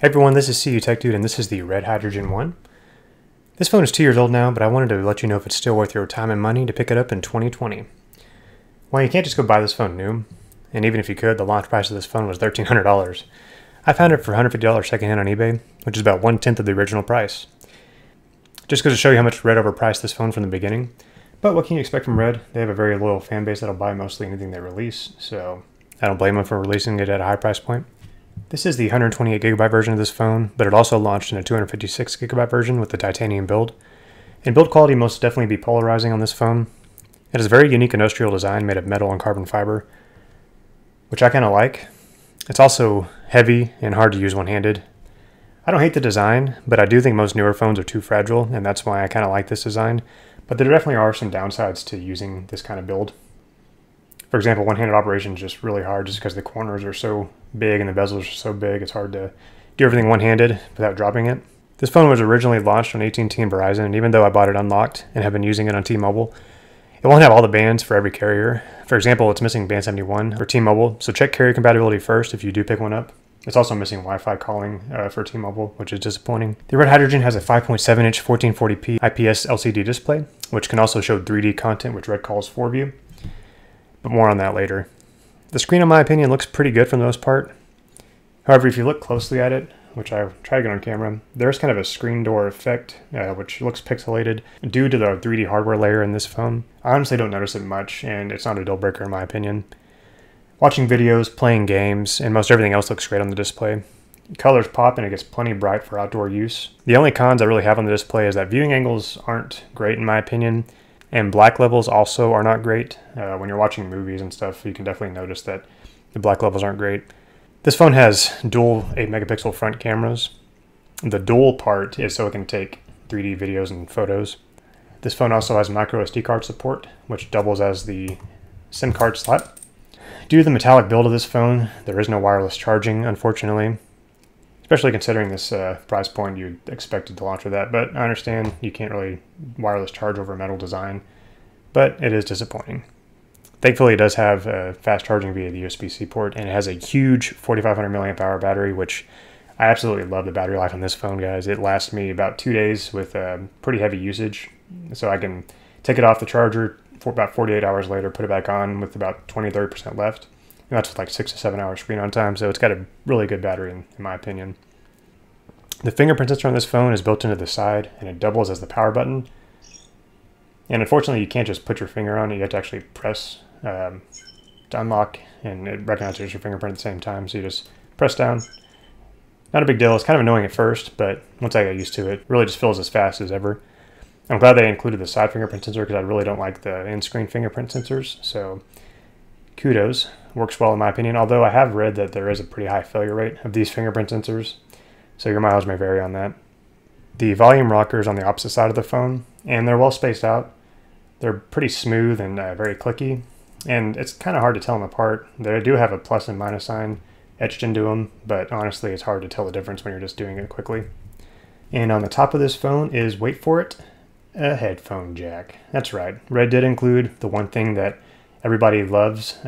Hey everyone, this is CU Tech Dude, and this is the Red Hydrogen One. This phone is 2 years old now, but I wanted to let you know if it's still worth your time and money to pick it up in 2020. Well, you can't just go buy this phone new, and even if you could, the launch price of this phone was $1,300. I found it for $150 secondhand on eBay, which is about 1/10 of the original price. Just goes to show you how much Red overpriced this phone from the beginning. But what can you expect from Red? They have a very loyal fan base that'll buy mostly anything they release, so I don't blame them for releasing it at a high price point. This is the 128GB version of this phone, but it also launched in a 256GB version with the titanium build. And build quality must definitely be polarizing on this phone. It has a very unique industrial design made of metal and carbon fiber, which I kind of like. It's also heavy and hard to use one-handed. I don't hate the design, but I do think most newer phones are too fragile, and that's why I kind of like this design. But there definitely are some downsides to using this kind of build. For example, one-handed operation is just really hard just because the corners are so big and the bezels are so big. It's hard to do everything one-handed without dropping it. This phone was originally launched on AT&T and Verizon, and even though I bought it unlocked and have been using it on T-Mobile, it won't have all the bands for every carrier. For example, it's missing band 71 for T-Mobile, so check carrier compatibility first if you do pick one up. It's also missing Wi-Fi calling for T-Mobile, which is disappointing. The Red Hydrogen has a 5.7-inch 1440p IPS LCD display, which can also show 3D content, which Red calls 4View. But more on that later. The screen, in my opinion, looks pretty good for the most part. However, if you look closely at it, which I tried to get on camera, there's kind of a screen door effect, which looks pixelated due to the 3D hardware layer in this phone. I honestly don't notice it much, and it's not a deal breaker in my opinion. Watching videos, playing games, and most everything else looks great on the display. Colors pop and it gets plenty bright for outdoor use. The only cons I really have on the display is that viewing angles aren't great in my opinion. And black levels also are not great. When you're watching movies and stuff, you can definitely notice that the black levels aren't great. This phone has dual 8-megapixel front cameras. The dual part is so it can take 3D videos and photos. This phone also has micro SD card support, which doubles as the SIM card slot. Due to the metallic build of this phone, there is no wireless charging, unfortunately. Especially considering this price point, you'd expected to launch with that, but I understand you can't really wireless charge over metal design, but it is disappointing. Thankfully, it does have fast charging via the USB-C port, and it has a huge 4,500 mAh battery, which I absolutely love the battery life on this phone, guys. It lasts me about 2 days with pretty heavy usage, so I can take it off the charger for about 48 hours later, put it back on with about 20-30% left. And that's with like 6 to 7 hours screen on time, so it's got a really good battery in my opinion. The fingerprint sensor on this phone is built into the side, and it doubles as the power button. And unfortunately, you can't just put your finger on it, you have to actually press to unlock, and it recognizes your fingerprint at the same time, so you just press down. Not a big deal, it's kind of annoying at first, but once I got used to it, it really just feels as fast as ever. I'm glad they included the side fingerprint sensor because I really don't like the in-screen fingerprint sensors, so kudos. Works well in my opinion, although I have read that there is a pretty high failure rate of these fingerprint sensors, so your mileage may vary on that. The volume rocker is on the opposite side of the phone, and they're well spaced out. They're pretty smooth and very clicky, and it's kind of hard to tell them apart. They do have a plus and minus sign etched into them, but honestly it's hard to tell the difference when you're just doing it quickly. And on the top of this phone is, wait for it, a headphone jack. That's right, Red did include the one thing that everybody loves,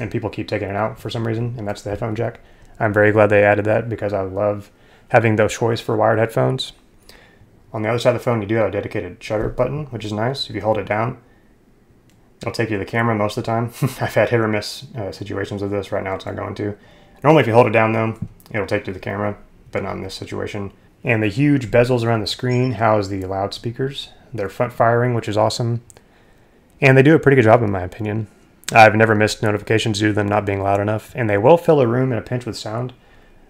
and people keep taking it out for some reason, and that's the headphone jack. I'm very glad they added that because I love having the choice for wired headphones. On the other side of the phone, you do have a dedicated shutter button, which is nice. If you hold it down, it'll take you to the camera most of the time. I've had hit or miss situations of this. Right now, it's not going to. Normally, if you hold it down, though, it'll take you to the camera, but not in this situation. And the huge bezels around the screen house the loudspeakers. They're front firing, which is awesome. And they do a pretty good job, in my opinion. I've never missed notifications due to them not being loud enough, and they will fill a room in a pinch with sound,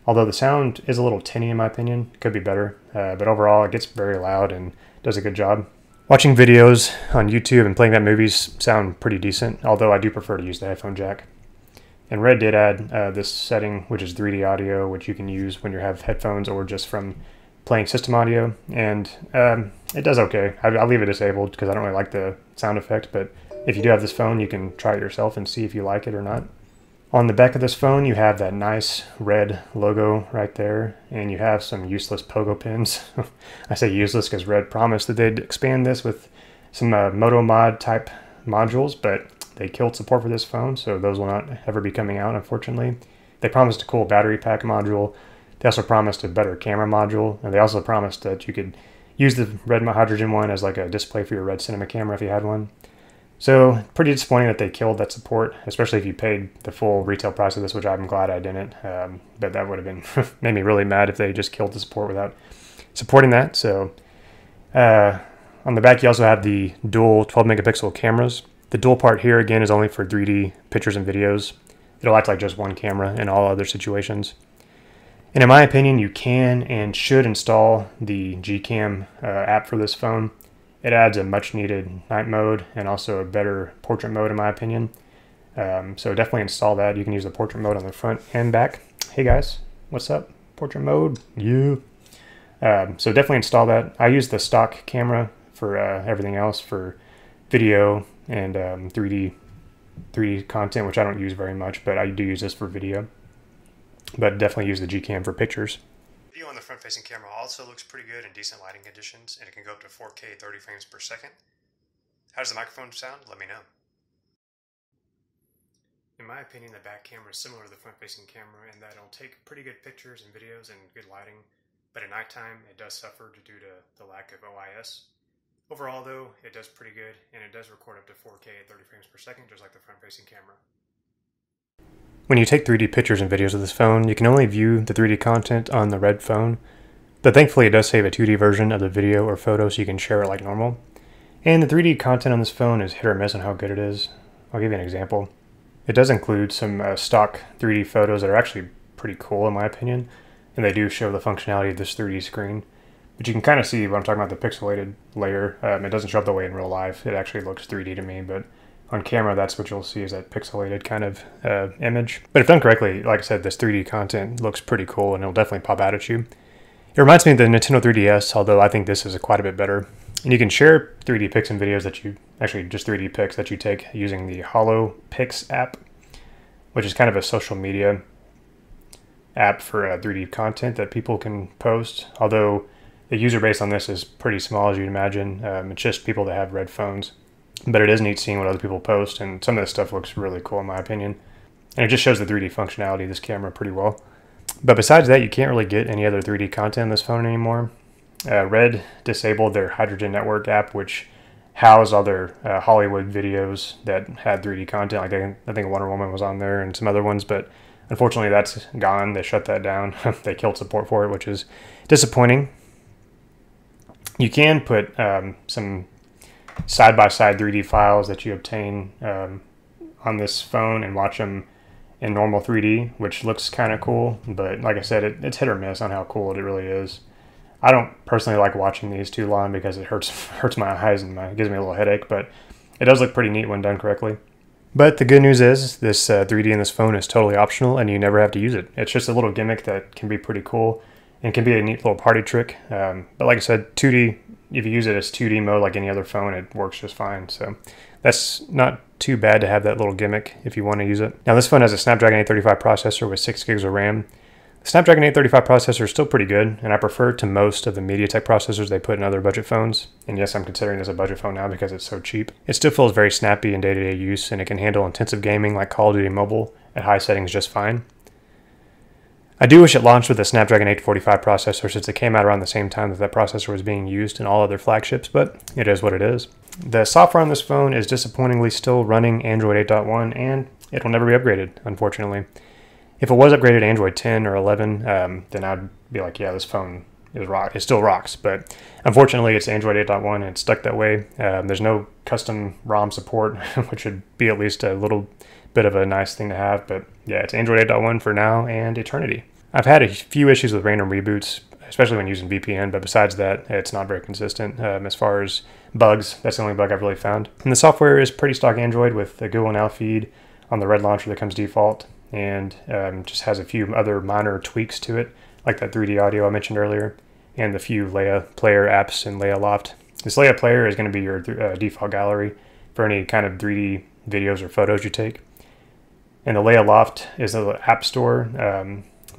although the sound is a little tinny in my opinion. Could be better, but overall it gets very loud and does a good job. Watching videos on YouTube and playing that movies sound pretty decent, although I do prefer to use the headphone jack. And Red did add this setting, which is 3D audio, which you can use when you have headphones or just from playing system audio, and it does okay. I'll leave it disabled because I don't really like the sound effect, but if you do have this phone, you can try it yourself and see if you like it or not. On the back of this phone, you have that nice Red logo right there, and you have some useless pogo pins. I say useless because Red promised that they'd expand this with some Moto Mod type modules, but they killed support for this phone, so those will not ever be coming out, unfortunately. They promised a cool battery pack module, They also promised a better camera module, and they also promised that you could use the Red Hydrogen One as like a display for your Red Cinema camera if you had one. So pretty disappointing that they killed that support, especially if you paid the full retail price of this, which I'm glad I didn't. But that would have been made me really mad if they just killed the support without supporting that. So on the back, you also have the dual 12 megapixel cameras. The dual part here again is only for 3D pictures and videos. It'll act like just one camera in all other situations. And in my opinion, you can and should install the Gcam app for this phone. It adds a much needed night mode and also a better portrait mode in my opinion. So definitely install that. You can use the portrait mode on the front and back. Hey guys, what's up? Portrait mode, you. So definitely install that. I use the stock camera for everything else, for video and 3D content, which I don't use very much, but I do use this for video. But definitely use the Gcam for pictures. Video on the front-facing camera also looks pretty good in decent lighting conditions, and it can go up to 4K 30 frames per second. How does the microphone sound? Let me know. In my opinion, the back camera is similar to the front-facing camera in that it'll take pretty good pictures and videos and good lighting, but at nighttime it does suffer due to the lack of OIS. Overall though, it does pretty good, and it does record up to 4K at 30 frames per second, just like the front-facing camera. When you take 3D pictures and videos of this phone, you can only view the 3D content on the Red phone, but thankfully it does save a 2D version of the video or photo so you can share it like normal. And the 3D content on this phone is hit or miss on how good it is. I'll give you an example. It does include some stock 3D photos that are actually pretty cool in my opinion, and they do show the functionality of this 3D screen. But you can kind of see what I'm talking about, the pixelated layer. It doesn't show up the way in real life. It actually looks 3D to me, but on camera, that's what you'll see, is that pixelated kind of image. But if done correctly, like I said, this 3D content looks pretty cool and it'll definitely pop out at you. It reminds me of the Nintendo 3DS, although I think this is quite a bit better. And you can share 3D pics and videos that you, actually just 3D pics that you take using the HoloPix app, which is kind of a social media app for 3D content that people can post. Although the user base on this is pretty small, as you'd imagine. It's just people that have Red phones. But it is neat seeing what other people post, and some of this stuff looks really cool in my opinion. And it just shows the 3D functionality of this camera pretty well. But besides that, you can't really get any other 3D content on this phone anymore. Red disabled their Hydrogen Network app, which housed all their Hollywood videos that had 3D content. Like I think Wonder Woman was on there and some other ones, but unfortunately that's gone. They shut that down. They killed support for it, which is disappointing. You can put some side-by-side 3D files that you obtain on this phone and watch them in normal 3D, which looks kind of cool, but like I said, it's hit or miss on how cool it really is. I don't personally like watching these too long because it hurts my eyes and it gives me a little headache, but it does look pretty neat when done correctly. But the good news is this 3D in this phone is totally optional and you never have to use it. It's just a little gimmick that can be pretty cool and can be a neat little party trick. But like I said, 2D, if you use it as 2D mode like any other phone, it works just fine. So that's not too bad to have that little gimmick if you want to use it. Now this phone has a Snapdragon 835 processor with 6 gigs of RAM. The Snapdragon 835 processor is still pretty good, and I prefer it to most of the MediaTek processors they put in other budget phones. And yes, I'm considering this a budget phone now because it's so cheap. It still feels very snappy in day-to-day use, and it can handle intensive gaming like Call of Duty Mobile at high settings just fine. I do wish it launched with a Snapdragon 845 processor since it came out around the same time that processor was being used in all other flagships, but it is what it is. The software on this phone is disappointingly still running Android 8.1 and it will never be upgraded, unfortunately. If it was upgraded to Android 10 or 11, then I'd be like, yeah, this phone is it still rocks, but unfortunately it's Android 8.1 and it's stuck that way. There's no custom ROM support, which would be at least a little bit of a nice thing to have, but yeah, it's Android 8.1 for now and eternity. I've had a few issues with random reboots, especially when using VPN, but besides that, it's not very consistent. As far as bugs, that's the only bug I've really found. And the software is pretty stock Android with the Google Now feed on the Red launcher that comes default, and just has a few other minor tweaks to it, like that 3D audio I mentioned earlier, and the few Leia player apps in Leia Loft. This Leia player is going to be your default gallery for any kind of 3D videos or photos you take. And the Leia Loft is an app store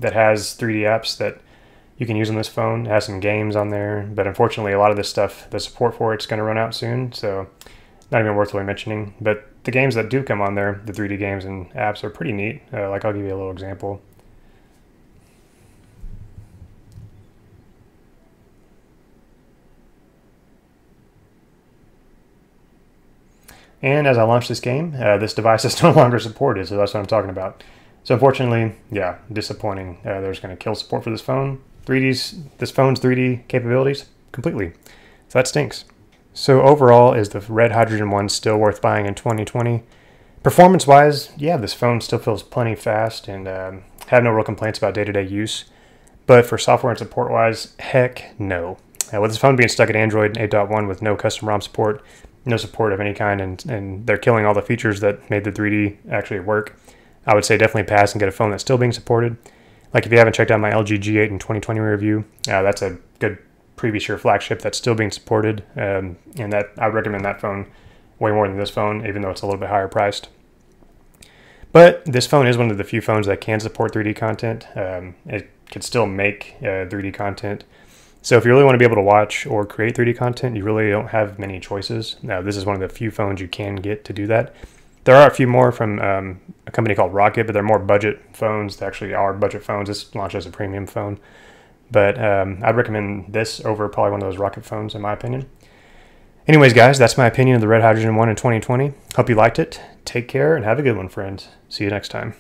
that has 3D apps that you can use on this phone. It has some games on there, but unfortunately a lot of this stuff, the support for it's going to run out soon, so not even worth really mentioning. But the games that do come on there, the 3D games and apps, are pretty neat. Like I'll give you a little example. And as I launch this game, this device is no longer supported, so that's what I'm talking about. So unfortunately, yeah, disappointing. They're just going to kill support for this phone. This phone's 3D capabilities completely. So that stinks. So overall, is the Red Hydrogen One still worth buying in 2020? Performance-wise, yeah, this phone still feels plenty fast and have no real complaints about day-to-day use. But for software and support-wise, heck no. With this phone being stuck at Android 8.1 with no custom ROM support, no support of any kind, and they're killing all the features that made the 3D actually work, I would say definitely pass and get a phone that's still being supported. Like if you haven't checked out my LG G8 in 2020 review, that's a good previous year flagship that's still being supported, and that I would recommend that phone way more than this phone, even though it's a little bit higher priced. But this phone is one of the few phones that can support 3D content. It could still make 3D content. So if you really want to be able to watch or create 3D content, you really don't have many choices. Now, this is one of the few phones you can get to do that. There are a few more from a company called Rocket, but they're more budget phones. They actually are budget phones. This launched as a premium phone. But I'd recommend this over probably one of those Rocket phones, in my opinion. Anyways, guys, that's my opinion of the Red Hydrogen One in 2020. Hope you liked it. Take care and have a good one, friends. See you next time.